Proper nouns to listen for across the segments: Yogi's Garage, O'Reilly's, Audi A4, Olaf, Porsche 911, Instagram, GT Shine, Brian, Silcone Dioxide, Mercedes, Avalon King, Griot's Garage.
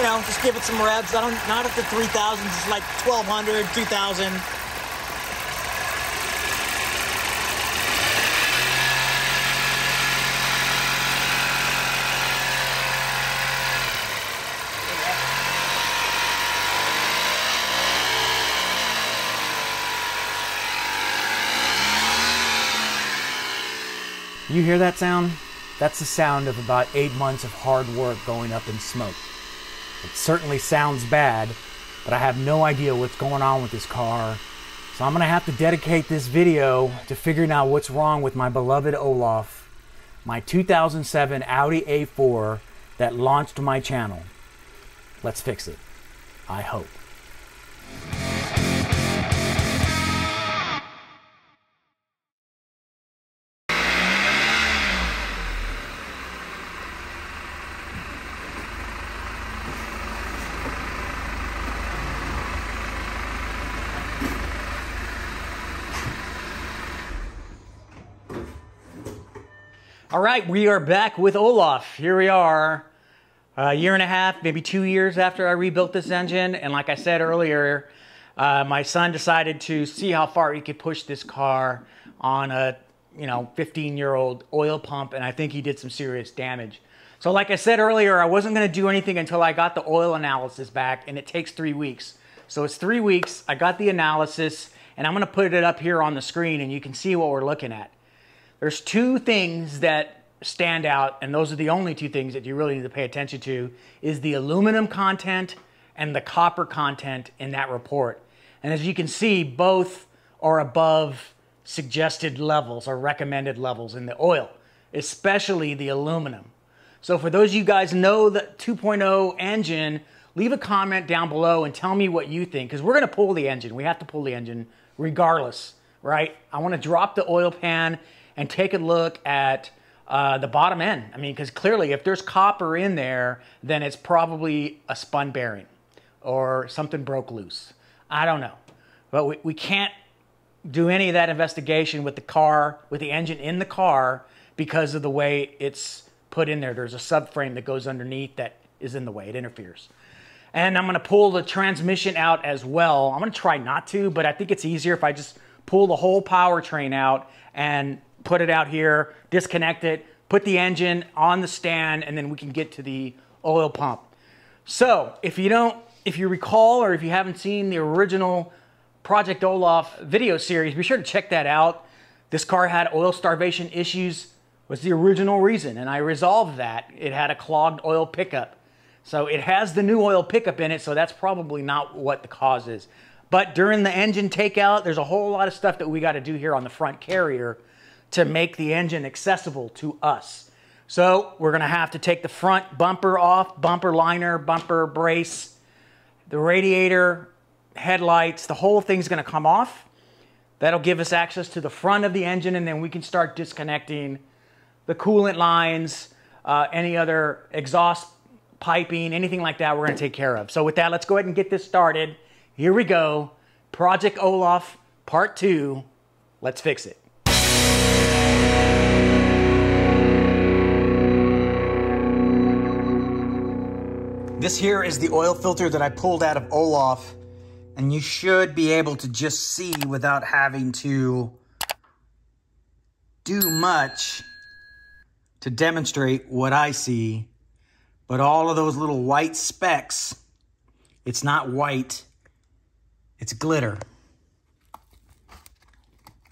you know, just give it some revs. I don't, not at the 3,000, just like 1,200, 2,000. You hear that sound? That's the sound of about 8 months of hard work going up in smoke. It certainly sounds bad, but I have no idea what's going on with this car. So I'm gonna have to dedicate this video to figuring out what's wrong with my beloved Olaf, my 2007 Audi A4 that launched my channel. Let's fix it, I hope. All right, we are back with Olaf. Here we are, a year and a half, maybe 2 years after I rebuilt this engine. And like I said earlier, my son decided to see how far he could push this car on a 15-year-old oil pump, and I think he did some serious damage. So like I said earlier, I wasn't gonna do anything until I got the oil analysis back, and it takes 3 weeks. So it's 3 weeks, I got the analysis, and I'm gonna put it up here on the screen and you can see what we're looking at. There's two things that stand out, and those are the only two things that you really need to pay attention to, is the aluminum content and the copper content in that report. And as you can see, both are above suggested levels or recommended levels in the oil, especially the aluminum. So for those of you guys who know the 2.0 engine, leave a comment down below and tell me what you think, because we're gonna pull the engine. We have to pull the engine regardless, right? I wanna drop the oil pan and take a look at the bottom end. I mean, because clearly if there's copper in there, then it's probably a spun bearing or something broke loose. I don't know. But we can't do any of that investigation with the car, with the engine in the car, because of the way it's put in there. There's a subframe that goes underneath that is in the way, it interferes. And I'm gonna pull the transmission out as well. I'm gonna try not to, but I think it's easier if I just pull the whole powertrain out and put it out here, disconnect it, put the engine on the stand, and then we can get to the oil pump. So if you recall, or if you haven't seen the original Project Olaf video series, be sure to check that out. This car had oil starvation issues, was the original reason, and I resolved that. It had a clogged oil pickup. So it has the new oil pickup in it, so that's probably not what the cause is. But during the engine takeout, there's a whole lot of stuff that we gotta do here on the front carrier to make the engine accessible to us. So we're gonna have to take the front bumper off, bumper liner, bumper brace, the radiator, headlights, the whole thing's gonna come off. That'll give us access to the front of the engine, and then we can start disconnecting the coolant lines, any other exhaust piping, anything like that we're gonna take care of. So with that, let's go ahead and get this started. Here we go, Project Olaf Part 2, let's fix it. This here is the oil filter that I pulled out of Olaf, and you should be able to just see without having to do much to demonstrate what I see. But all of those little white specks, it's not white, it's glitter.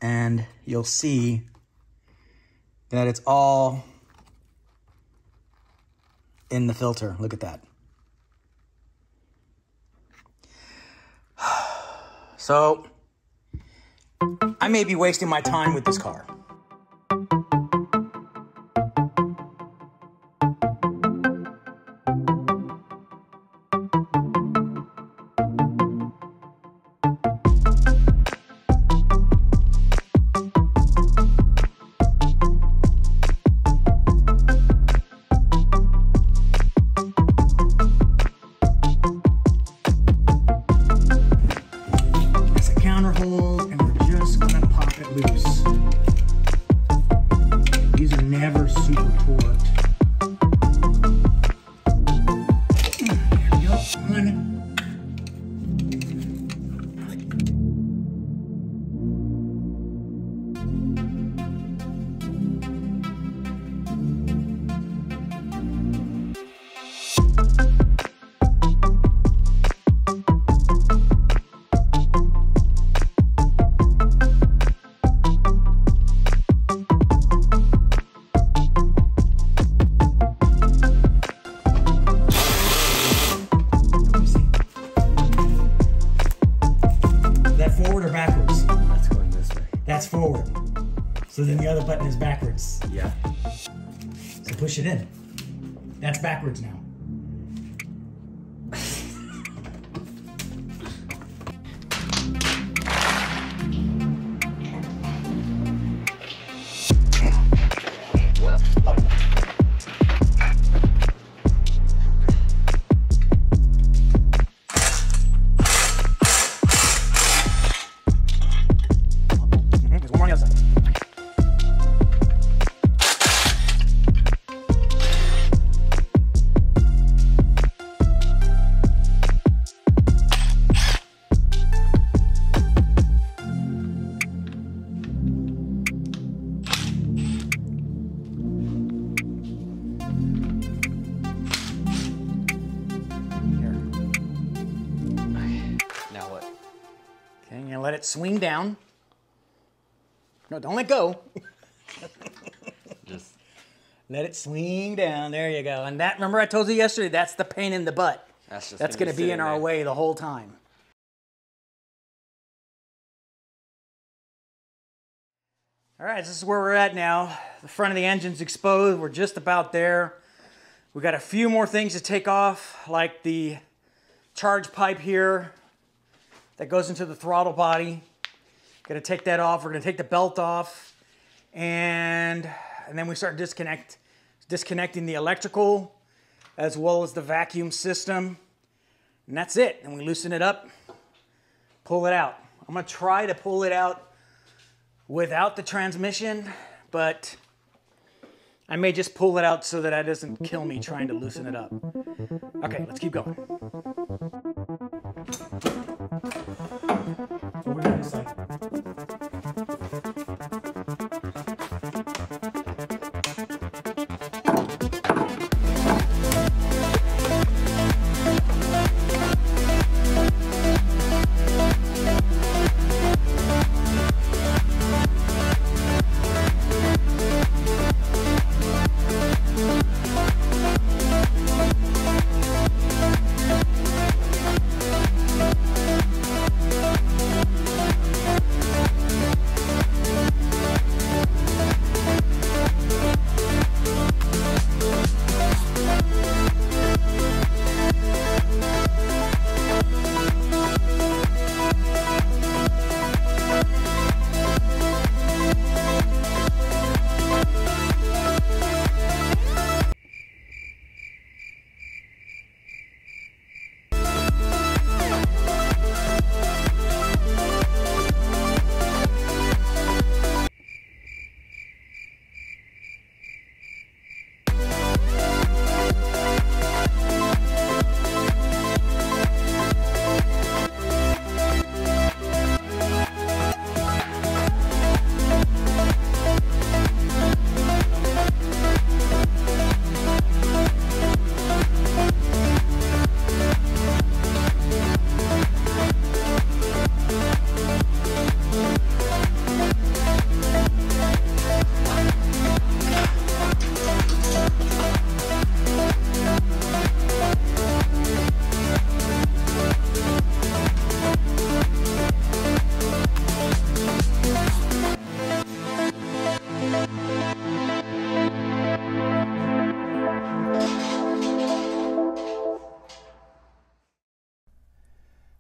And you'll see that it's all in the filter. Look at that. So, I may be wasting my time with this car. Super torqued. There we backwards. Yeah. So push it in. That's backwards now. Let it swing down. No, don't let go. Just let it swing down. There you go. And that, remember I told you yesterday, that's the pain in the butt. That's going to be in our way the whole time. All right, this is where we're at now. The front of the engine's exposed. We're just about there. We've got a few more things to take off, like the charge pipe here. That goes into the throttle body. Gonna take that off. We're gonna take the belt off, and then we start disconnecting the electrical as well as the vacuum system, and that's it. And we loosen it up, pull it out. I'm gonna try to pull it out without the transmission, but I may just pull it out so that it doesn't kill me trying to loosen it up. Okay, let's keep going.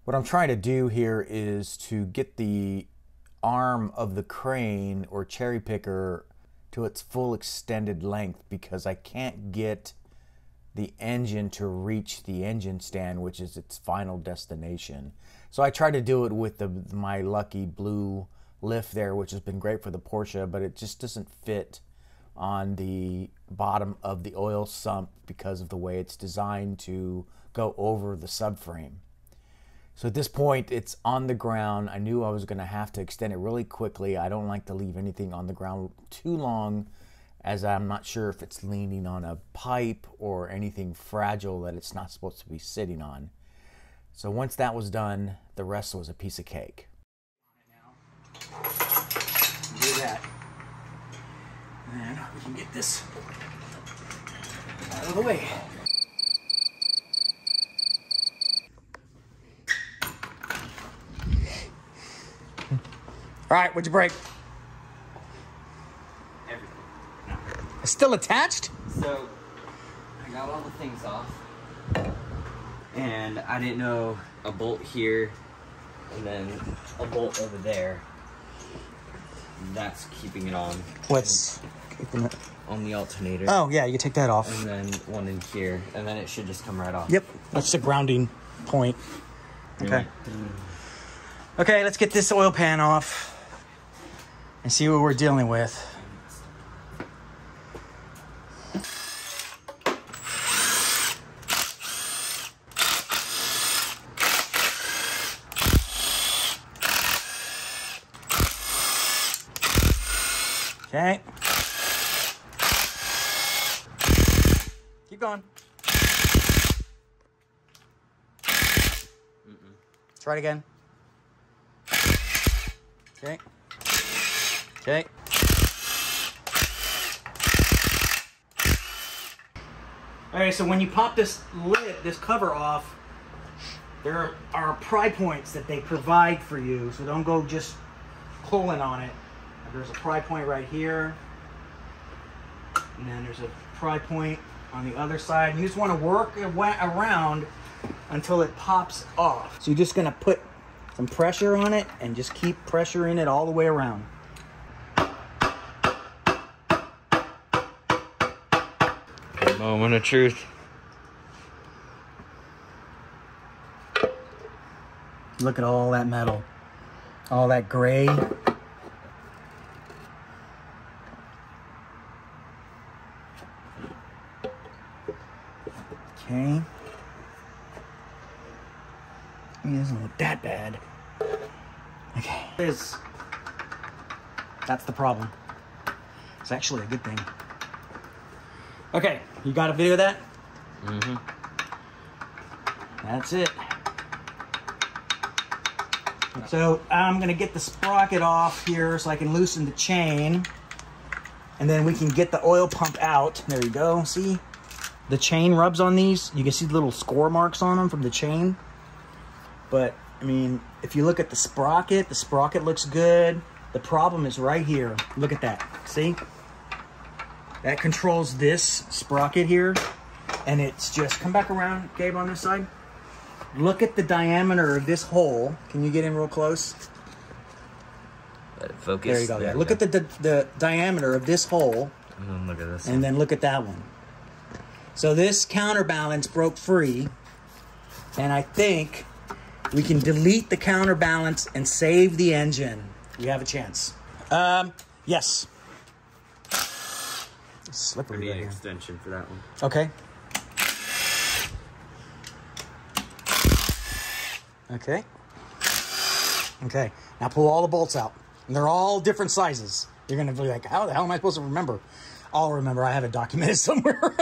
What I'm trying to do here is to get the arm of the crane or cherry picker to its full extended length, because I can't get the engine to reach the engine stand, which is its final destination. So I try to do it with my lucky blue lift there, which has been great for the Porsche, but it just doesn't fit on the bottom of the oil sump because of the way it's designed to go over the subframe. So at this point, it's on the ground. I knew I was gonna have to extend it really quickly. I don't like to leave anything on the ground too long, as I'm not sure if it's leaning on a pipe or anything fragile that it's not supposed to be sitting on. So once that was done, the rest was a piece of cake. Do that. And then we can get this out of the way. All right, what'd you break? Everything. Still attached? So, I got all the things off. And I didn't know a bolt here and then a bolt over there. That's keeping it on. What's keeping it? On the alternator. Oh, yeah, you take that off. And then one in here. And then it should just come right off. Yep, that's the grounding point. Okay. Okay, let's get this oil pan off and see what we're dealing with. Okay. Keep going. Try it again. Okay. Okay. All right, so when you pop this lid, this cover off, there are pry points that they provide for you, so don't go just pulling on it. There's a pry point right here, and then there's a pry point on the other side. You just want to work it around until it pops off. So you're just going to put some pressure on it and just keep pressuring it all the way around. Moment of truth. Look at all that metal, all that gray. Okay. It doesn't look that bad. Okay. That's the problem. It's actually a good thing. Okay, you got a video of that? Mm-hmm. That's it. So I'm gonna get the sprocket off here so I can loosen the chain. And then we can get the oil pump out. There you go, see? The chain rubs on these. You can see the little score marks on them from the chain. But, I mean, if you look at the sprocket looks good. The problem is right here. Look at that. See? That controls this sprocket here. And it's just, come back around, Gabe, on this side. Look at the diameter of this hole. Can you get in real close? Let it focus. There you go. There look at the diameter of this hole. And then look at this. And then look at that one. So this counterbalance broke free, and I think we can delete the counterbalance and save the engine. We have a chance. Yes. It's slippery. I need an extension for that one. Okay. Okay. Okay. Now pull all the bolts out, and they're all different sizes. You're gonna be like, how the hell am I supposed to remember? I'll remember. I have it documented somewhere.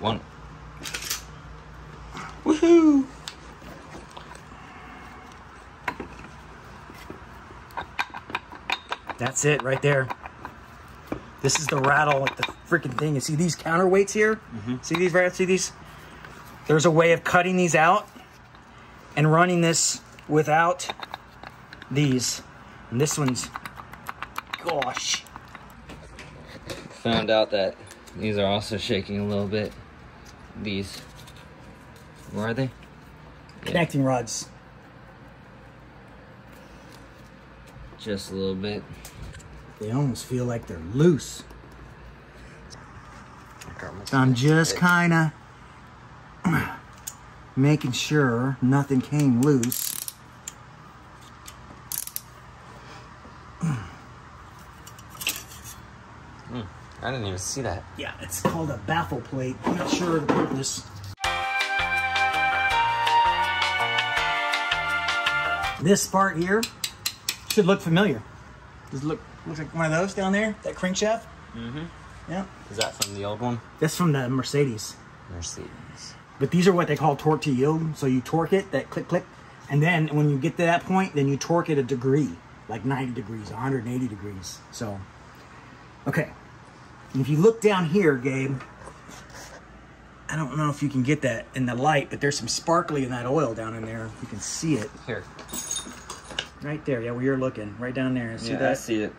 One. Woohoo! That's it right there. This is the rattle at the freaking thing. You see these counterweights here? Mm-hmm. See these right? See these? There's a way of cutting these out and running this without these. And this one's, gosh. Found out that these are also shaking a little bit. These, where are they? Connecting rods. Just a little bit. They almost feel like they're loose. I'm just kind of making sure nothing came loose. I didn't even see that. Yeah, it's called a baffle plate. I'm not sure of the purpose. This part here should look familiar. Does it looks like one of those down there? That crankshaft? Mm-hmm. Yeah. Is that from the old one? That's from the Mercedes. But these are what they call torque to yield. So you torque it, that click, click. And then when you get to that point, then you torque it a degree. Like 90 degrees, 180 degrees. So, okay. If you look down here, Gabe, I don't know if you can get that in the light, but there's some sparkly in that oil down in there. You can see it. Here. Right there, yeah, where you're looking. Right down there. See that? I see it.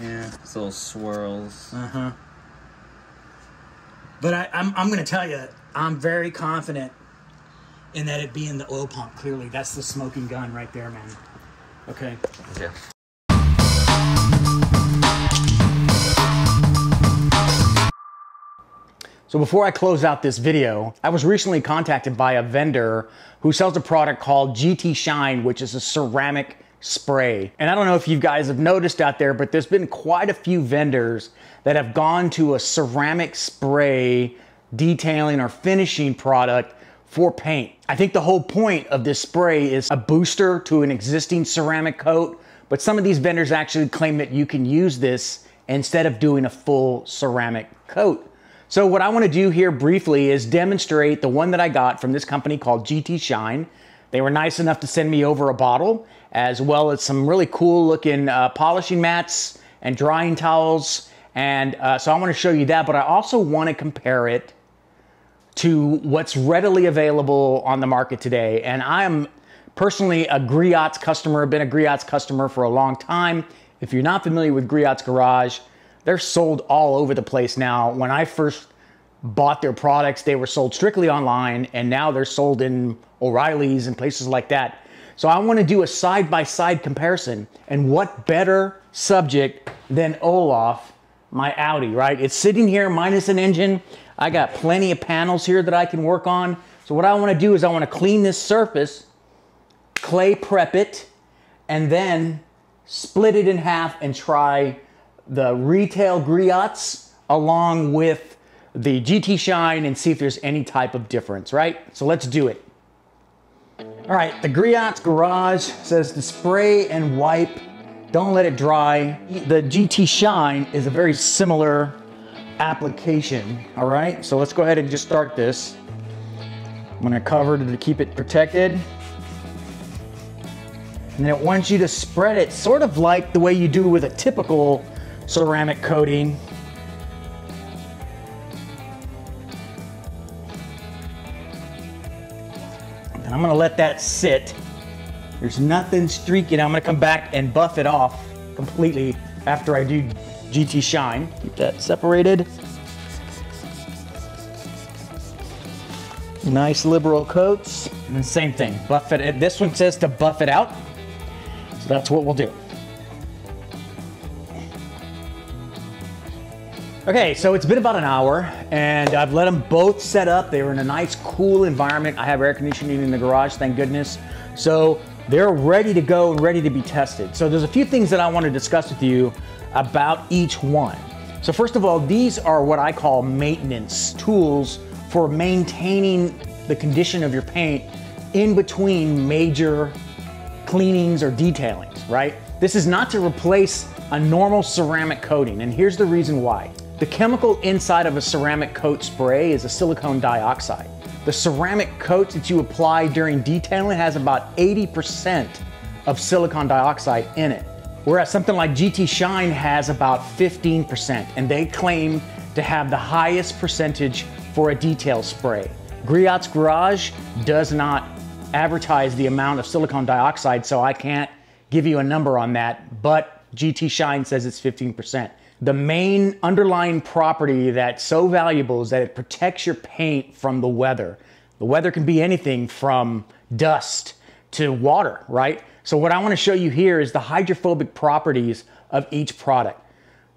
Yeah. It's little swirls. Uh-huh. But I'm going to tell you, I'm very confident in that it being the oil pump. Clearly, that's the smoking gun right there, man. Okay. Yeah. So before I close out this video, I was recently contacted by a vendor who sells a product called GT Shine, which is a ceramic spray. And I don't know if you guys have noticed out there, but there's been quite a few vendors that have gone to a ceramic spray detailing or finishing product for paint. I think the whole point of this spray is a booster to an existing ceramic coat, but some of these vendors actually claim that you can use this instead of doing a full ceramic coat. So what I want to do here briefly is demonstrate the one that I got from this company called GT Shine. They were nice enough to send me over a bottle, as well as some really cool looking polishing mats and drying towels. And so I want to show you that, but I also want to compare it to what's readily available on the market today. And I am personally a Griot's customer, been a Griot's customer for a long time. If you're not familiar with Griot's Garage, they're sold all over the place now. When I first bought their products, they were sold strictly online, and now they're sold in O'Reilly's and places like that. So I want to do a side-by-side comparison, and what better subject than Olaf, my Audi, right? It's sitting here minus an engine. I got plenty of panels here that I can work on. So what I want to do is I want to clean this surface, clay prep it, and then split it in half and try the retail Griot's along with the GT Shine and see if there's any type of difference, right? So let's do it. All right, the Griot's Garage says to spray and wipe, don't let it dry. The GT Shine is a very similar application, all right? So let's go ahead and just start this. I'm gonna cover it to keep it protected. And then it wants you to spread it sort of like the way you do with a typical ceramic coating. And I'm gonna let that sit. There's nothing streaking. I'm gonna come back and buff it off completely after I do GT Shine. Keep that separated. Nice liberal coats. And the same thing, buff it. This one says to buff it out. So that's what we'll do. Okay, so it's been about an hour and I've let them both set up. They were in a nice cool environment. I have air conditioning in the garage, thank goodness. So they're ready to go and ready to be tested. So there's a few things that I want to discuss with you about each one. So first of all, these are what I call maintenance tools for maintaining the condition of your paint in between major cleanings or detailings, right? This is not to replace a normal ceramic coating, and here's the reason why. The chemical inside of a ceramic coat spray is a silicone dioxide. The ceramic coat that you apply during detailing has about 80% of silicone dioxide in it, whereas something like GT Shine has about 15%, and they claim to have the highest percentage for a detail spray. Griot's Garage does not advertise the amount of silicone dioxide, so I can't give you a number on that, but GT Shine says it's 15%. The main underlying property that's so valuable is that it protects your paint from the weather. The weather can be anything from dust to water, right? So what I want to show you here is the hydrophobic properties of each product.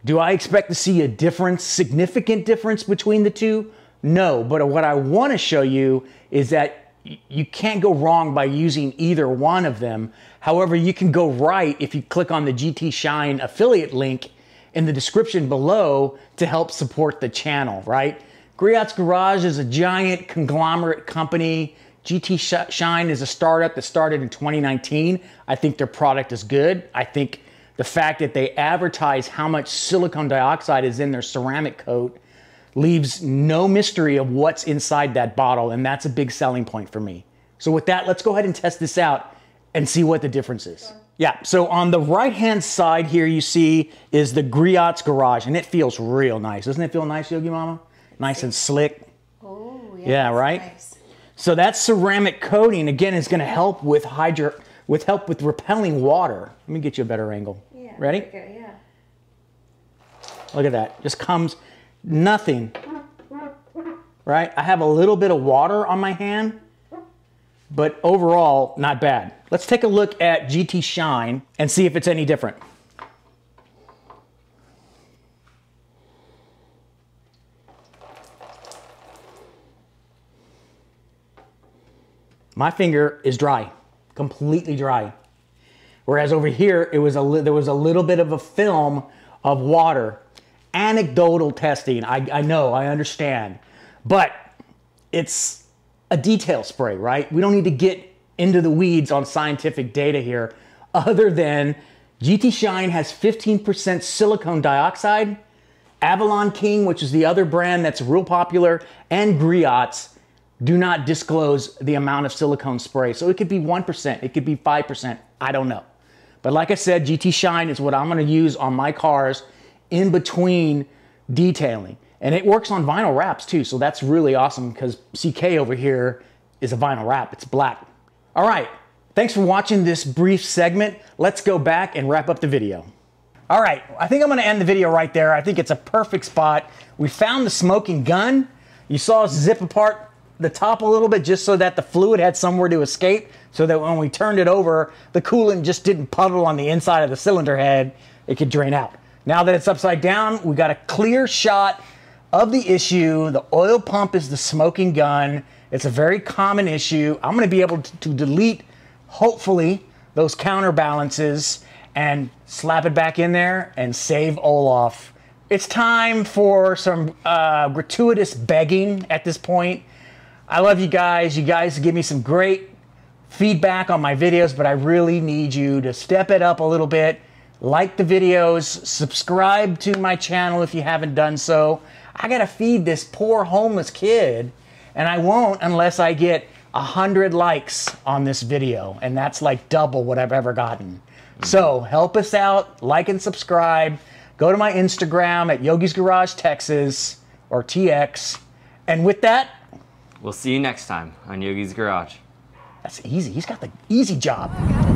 Do I expect to see a difference, significant difference between the two? No, but what I want to show you is that you can't go wrong by using either one of them. However, you can go right if you click on the GT Shine affiliate link in the description below to help support the channel, right? Griot's Garage is a giant conglomerate company. GT Shine is a startup that started in 2019. I think their product is good. I think the fact that they advertise how much silicone dioxide is in their ceramic coat leaves no mystery of what's inside that bottle, and that's a big selling point for me. So with that, let's go ahead and test this out and see what the difference is. Yeah, so on the right-hand side here you see is the Griot's Garage, and it feels real nice. Doesn't it feel nice, Yogi Mama? Nice and slick. Oh, yeah. Yeah, right? Nice. So that ceramic coating, again, is gonna help with help with repelling water. Let me get you a better angle. Yeah. Ready? Okay, yeah. Look at that, just comes nothing. right? I have a little bit of water on my hand, but overall, not bad. Let's take a look at GT Shine and see if it's any different. My finger is dry, completely dry. Whereas over here, there was a little bit of a film of water. Anecdotal testing, I know, I understand. But it's a detail spray, right? We don't need to get into the weeds on scientific data here, other than GT Shine has 15% silicone dioxide, Avalon King, which is the other brand that's real popular, and Griot's do not disclose the amount of silicone spray. So it could be 1%, it could be 5%, I don't know. But like I said, GT Shine is what I'm gonna use on my cars in between detailing. And it works on vinyl wraps too, so that's really awesome because CK over here is a vinyl wrap, it's black. All right, thanks for watching this brief segment. Let's go back and wrap up the video. All right, I think I'm gonna end the video right there. I think it's a perfect spot. We found the smoking gun. You saw us zip apart the top a little bit just so that the fluid had somewhere to escape, so that when we turned it over, the coolant just didn't puddle on the inside of the cylinder head, it could drain out. Now that it's upside down, we got a clear shot of the issue. The oil pump is the smoking gun. It's a very common issue. I'm gonna be able to delete, hopefully, those counterbalances and slap it back in there and save Olaf. It's time for some gratuitous begging at this point. I love you guys. You guys give me some great feedback on my videos, but I really need you to step it up a little bit. Like the videos, subscribe to my channel if you haven't done so. I gotta feed this poor homeless kid, and I won't unless I get 100 likes on this video, and that's like double what I've ever gotten. So help us out, like and subscribe. Go to my Instagram at Yogi's Garage Texas, or TX, and with that, we'll see you next time on Yogi's Garage. That's easy. He's got the easy job.